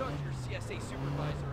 talk to your CSA supervisor.